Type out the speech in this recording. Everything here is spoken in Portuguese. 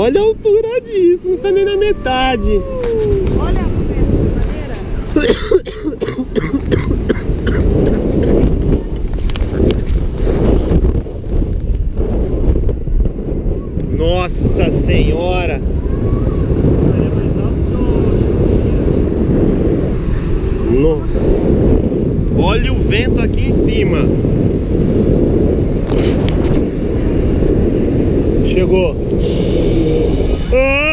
Olha a altura disso, não tá nem na metade. Olha a madeira. Nossa Senhora! Nossa! Olha o vento aqui em cima. Chegou. Ah!